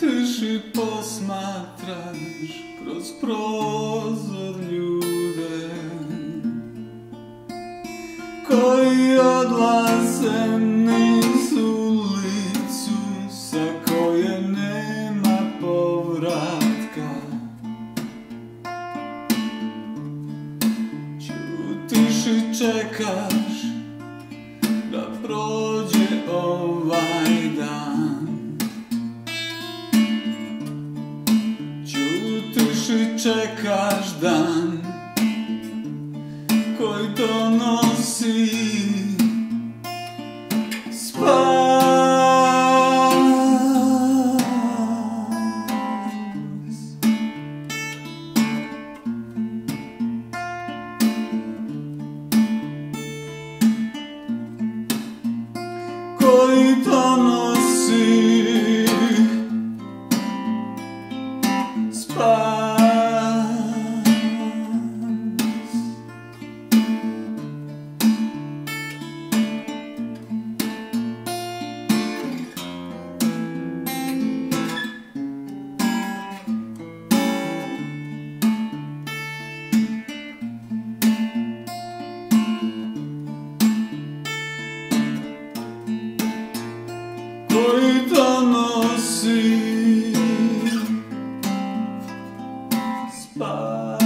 tiši posmatraš kroz prozor ljude koji odlaze niz ulicu sa koje nema povratka. Ćutiš i čekaš da prođe ovaj dan. Ćutiš i čekaš dan koji donosi spas. Koji donosi spas. Koji donosi spas.